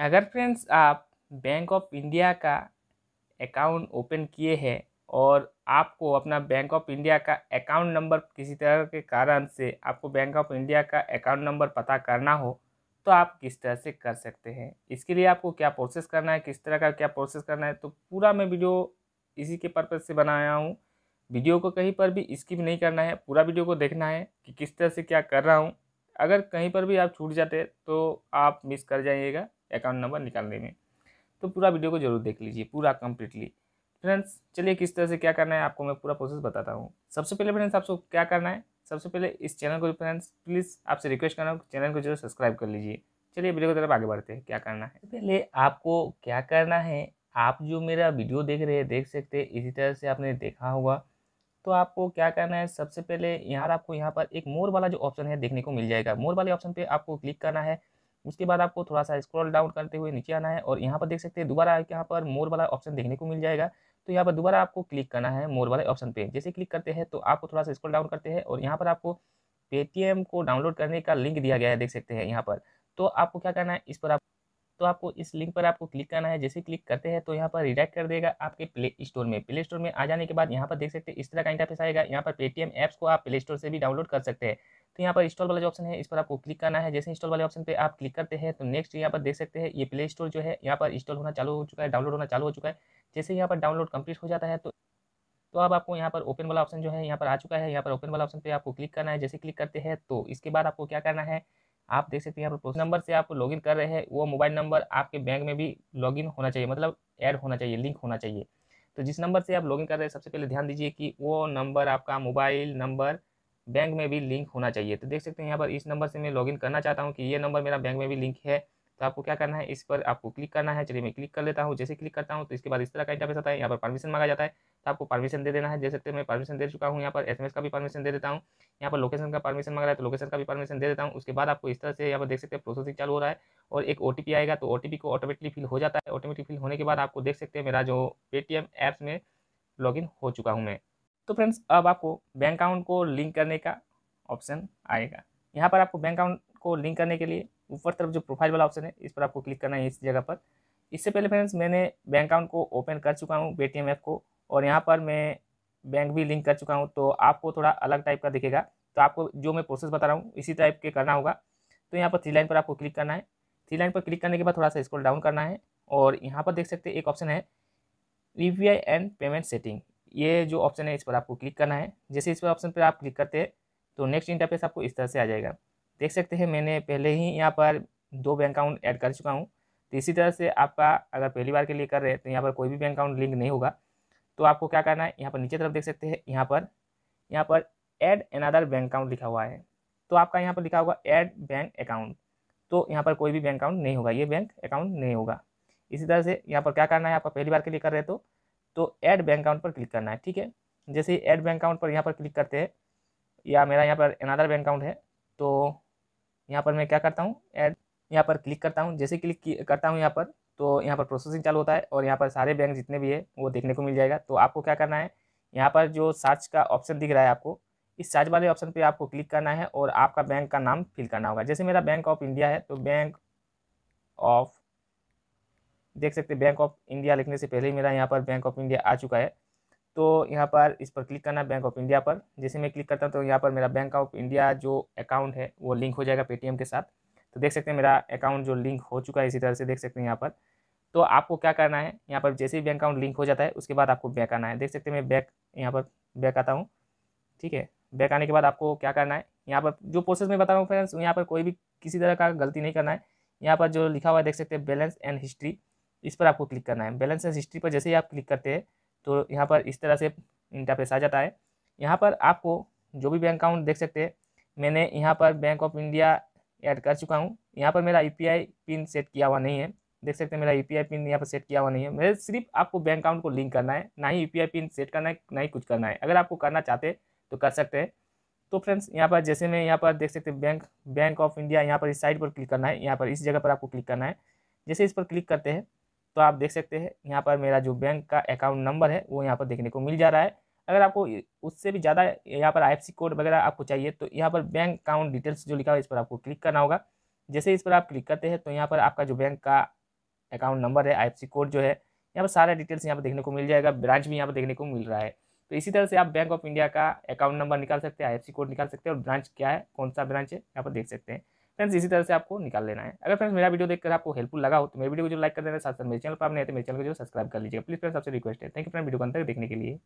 अगर फ्रेंड्स आप bank of India का अकाउंट ओपन किए हैं और आपको अपना बैंक ऑफ इंडिया का अकाउंट नंबर किसी तरह के कारण से आपको बैंक ऑफ इंडिया का अकाउंट नंबर पता करना हो तो आप किस तरह से कर सकते हैं, इसके लिए आपको क्या प्रोसेस करना है, किस तरह का क्या प्रोसेस करना है, तो पूरा मैं वीडियो इसी के पर्पस से बनाया हूँ। वीडियो को कहीं पर भी स्किप नहीं करना है, पूरा वीडियो को देखना है कि किस तरह से क्या कर रहा हूँ। अगर कहीं पर भी आप छूट जाते तो आप मिस कर जाइएगा अकाउंट नंबर निकालने में, तो पूरा वीडियो को जरूर देख लीजिए पूरा कम्प्लीटली। फ्रेंड्स चलिए किस तरह से क्या करना है आपको मैं पूरा प्रोसेस बताता हूँ। सबसे पहले फ्रेंड्स आपको क्या करना है, सबसे पहले इस चैनल को फ्रेंड्स प्लीज़ आपसे रिक्वेस्ट करना हूँ चैनल को जरूर सब्सक्राइब कर लीजिए। चलिए वीडियो की तरफ आगे बढ़ते हैं, क्या करना है। पहले आपको क्या करना है, आप जो मेरा वीडियो देख रहे हैं देख सकते हैं, इसी तरह से आपने देखा होगा। तो आपको क्या करना है, सबसे पहले यहाँ आपको यहाँ पर एक मोर वाला जो ऑप्शन है देखने को मिल जाएगा, मोर वाले ऑप्शन पर आपको क्लिक करना है। उसके बाद आपको थोड़ा सा स्क्रॉल डाउन करते हुए नीचे आना है और यहाँ पर देख सकते हैं दोबारा यहाँ पर मोर वाला ऑप्शन देखने को मिल जाएगा। तो यहाँ पर दोबारा आपको क्लिक करना है मोर वाले ऑप्शन पे। जैसे क्लिक करते हैं तो आपको थोड़ा सा स्क्रॉल डाउन करते हैं और यहाँ पर आपको पेटीएम को डाउनलोड करने का लिंक दिया गया है, देख सकते हैं यहाँ पर। तो आपको क्या करना है, इस पर आप तो आपको इस लिंक पर आपको क्लिक करना है। जैसे क्लिक करते हैं तो यहाँ पर रिडायरेक्ट कर देगा आपके प्ले स्टोर में। प्ले स्टोर में आ जाने के बाद यहाँ पर देख सकते हैं इस तरह का इंटरफेस आएगा। यहाँ पर पेटीएम ऐप्स को आप प्ले स्टोर से भी डाउनलोड कर सकते हैं। तो यहाँ पर इंस्टॉल वाला जो ऑप्शन है इस पर आपको क्लिक करना है। जैसे इंस्टॉल वाले ऑप्शन पे आप क्लिक करते हैं तो नेक्स्ट यहाँ पर देख सकते हैं ये प्ले स्टोर जो है यहाँ पर इंस्टॉल होना चालू हो चुका है, डाउनलोड होना चालू हो चुका है। जैसे यहाँ पर डाउनलोड कंप्लीट हो जाता है तो अब आपको यहाँ पर ओपन वाला ऑप्शन जो है यहाँ पर आ चुका है। यहाँ पर ओपन वाला ऑप्शन पे आपको क्लिक करना है। जैसे क्लिक करते हैं तो इसके बाद आपको क्या करना है, आप देख सकते हैं यहाँ पर प्रोसेस नंबर से आप लॉगिन कर रहे हैं, वो मोबाइल नंबर आपके बैंक में भी लॉगिन होना चाहिए, मतलब ऐड होना चाहिए, लिंक होना चाहिए। तो जिस नंबर से आप लॉगिन कर रहे हैं सबसे पहले ध्यान दीजिए कि वो नंबर आपका मोबाइल नंबर बैंक में भी लिंक होना चाहिए। तो देख सकते हैं यहाँ पर इस नंबर से मैं लॉगिन करना चाहता हूँ कि ये नंबर मेरा बैंक में भी लिंक है। तो आपको क्या करना है, इस पर आपको क्लिक करना है। चलिए मैं क्लिक कर लेता हूँ। जैसे क्लिक करता हूँ तो इसके बाद इस तरह का इंटरफेस आता है। यहाँ पर परमिशन मांगा जाता है तो आपको परमिशन दे देना है। जैसे सकते मैं परमिशन दे चुका हूँ। यहाँ पर एसएमएस का भी परमिशन दे देता हूँ। यहाँ पर लोकेशन का परमिशन मांग रहा है तो लोकेशन का भी परमिशन दे देता हूँ। उसके बाद आपको इस तरह से यहाँ पर देख सकते हैं प्रोसेसिंग चालू हो रहा है और एक ओटीपी आएगा तो ओटीपी को ऑटोमेटिकली फिल हो जाता है। ऑटोमेटिक फिल होने के बाद आपको देख सकते हैं मेरा जो पेटीएम ऐप्स में लॉगिन हो चुका हूँ मैं। तो फ्रेंड्स अब आपको बैंक अकाउंट को लिंक करने का ऑप्शन आएगा। यहाँ पर आपको बैंक अकाउंट को लिंक करने के लिए ऊपर तरफ जो प्रोफाइल वाला ऑप्शन है इस पर आपको क्लिक करना है, इस जगह पर। इससे पहले फ्रेंड्स मैंने बैंक अकाउंट को ओपन कर चुका हूँ पेटीएम ऐप को और यहाँ पर मैं बैंक भी लिंक कर चुका हूँ। तो आपको थोड़ा अलग टाइप का दिखेगा, तो आपको जो मैं प्रोसेस बता रहा हूँ इसी टाइप के करना होगा। तो यहाँ पर 3 लाइन पर आपको क्लिक करना है। 3 लाइन पर क्लिक करने के बाद थोड़ा सा स्क्रॉल डाउन करना है और यहाँ पर देख सकते हैं एक ऑप्शन है यूपीआई एंड पेमेंट सेटिंग, ये जो ऑप्शन है इस पर आपको क्लिक करना है। जैसे इस पर ऑप्शन पर आप क्लिक करते हैं तो नेक्स्ट इंटरफेस आपको इस तरह से आ जाएगा। देख सकते हैं मैंने पहले ही यहाँ पर 2 बैंक अकाउंट ऐड कर चुका हूँ। तो इसी तरह से आपका अगर पहली बार के लिए कर रहे हैं तो यहाँ पर कोई भी बैंक अकाउंट लिंक नहीं होगा। तो आपको क्या करना है, यहाँ पर नीचे तरफ देख सकते हैं यहाँ पर ऐड अनदर बैंक अकाउंट लिखा हुआ है। तो आपका यहाँ पर लिखा होगा ऐड बैंक अकाउंट, तो यहाँ पर कोई भी बैंक अकाउंट नहीं होगा, ये बैंक अकाउंट नहीं होगा। इसी तरह से यहाँ पर क्या करना है, आपका पहली बार के लिए कर रहे हैं तो ऐड बैंक अकाउंट पर क्लिक करना है, ठीक है। जैसे ही ऐड बैंक अकाउंट पर यहाँ पर क्लिक करते हैं, या मेरा यहाँ पर अनदर बैंक अकाउंट है तो यहाँ पर मैं क्या करता हूँ, ऐड यहाँ पर क्लिक करता हूँ। जैसे क्लिक करता हूँ यहाँ पर तो यहाँ पर प्रोसेसिंग चालू होता है और यहाँ पर सारे बैंक जितने भी है वो देखने को मिल जाएगा। तो आपको क्या करना है, यहाँ पर जो सर्च का ऑप्शन दिख रहा है आपको, इस सर्च वाले ऑप्शन पर आपको क्लिक करना है और आपका बैंक का नाम फिल करना होगा। जैसे मेरा बैंक ऑफ इंडिया है तो बैंक ऑफ, देख सकते हैं बैंक ऑफ इंडिया लिखने से पहले ही मेरा यहाँ पर बैंक ऑफ इंडिया आ चुका है। तो यहाँ पर इस पर क्लिक करना है बैंक ऑफ इंडिया पर। जैसे मैं क्लिक करता हूँ तो यहाँ पर मेरा बैंक ऑफ इंडिया जो अकाउंट है वो लिंक हो जाएगा पेटीएम के साथ। तो देख सकते हैं मेरा अकाउंट जो लिंक हो चुका है, इसी तरह से देख सकते हैं यहाँ पर। तो आपको क्या करना है, यहाँ पर जैसे ही बैंक अकाउंट लिंक हो जाता है उसके बाद आपको बैक आना है। देख सकते हैं मैं बैक यहाँ पर बैक आता हूँ, ठीक है। बैक आने के बाद आपको क्या करना है, यहाँ पर जो प्रोसेस मैं बता रहा हूँ फ्रेंड्स, यहाँ पर कोई भी किसी तरह का गलती नहीं करना है। यहाँ पर जो लिखा हुआ है देख सकते हैं बैलेंस एंड हिस्ट्री, इस पर आपको क्लिक करना है। बैलेंस एंड हिस्ट्री पर जैसे ही आप क्लिक करते हैं तो यहाँ पर इस तरह से इंटरफेस आ जाता है। यहाँ पर आपको जो भी बैंक अकाउंट देख सकते हैं, मैंने यहाँ पर बैंक ऑफ इंडिया ऐड कर चुका हूँ। यहाँ पर मेरा यूपीआई पिन सेट किया हुआ नहीं है, देख सकते हैं मेरा यूपीआई पिन यहाँ पर सेट किया हुआ नहीं है। मेरे सिर्फ आपको बैंक अकाउंट को लिंक करना है, ना ही यूपीआई पिन सेट करना है, ना ही कुछ करना है। अगर आपको करना चाहते तो कर सकते हैं। तो फ्रेंड्स यहाँ पर जैसे मैं यहाँ पर देख सकते हैं बैंक ऑफ इंडिया, यहाँ पर इस साइड पर क्लिक करना है, यहाँ पर इस जगह पर आपको क्लिक करना है। जैसे इस पर क्लिक करते हैं तो आप देख सकते हैं यहाँ पर मेरा जो बैंक का अकाउंट नंबर है वो यहाँ पर देखने को मिल जा रहा है। अगर आपको उससे भी ज़्यादा यहाँ पर आईएफएससी कोड वगैरह आपको चाहिए तो यहाँ पर बैंक अकाउंट डिटेल्स जो लिखा है इस पर आपको क्लिक करना होगा। जैसे इस पर आप क्लिक करते हैं तो यहाँ पर आपका जो बैंक का अकाउंट नंबर है, आईएफएससी कोड जो है, यहाँ पर सारा डिटेल्स यहाँ पर देखने को मिल जाएगा। ब्रांच भी यहाँ पर देखने को मिल रहा है। तो इसी तरह से आप बैंक ऑफ इंडिया का अकाउंट नंबर निकाल सकते हैं, आईएफएससी कोड निकाल सकते हैं, और ब्रांच क्या है, कौन सा ब्रांच है, यहाँ पर देख सकते हैं। फ्रेंड्स इसी तरह से आपको निकाल लेना है। अगर फ्रेंड्स मेरा वीडियो देखकर आपको हेल्पफुल लगा हो तो मेरे वीडियो को जो लाइक कर देना, साथ साथ मेरे चैनल पर आपने आए तो मेरे चैनल को जो सब्सक्राइब कर लीजिएगा। प्लीज फ्रेंड्स आपसे रिक्वेस्ट है। थैंक यू फ्रेंड वीडियो को अंत तक देखने के लिए।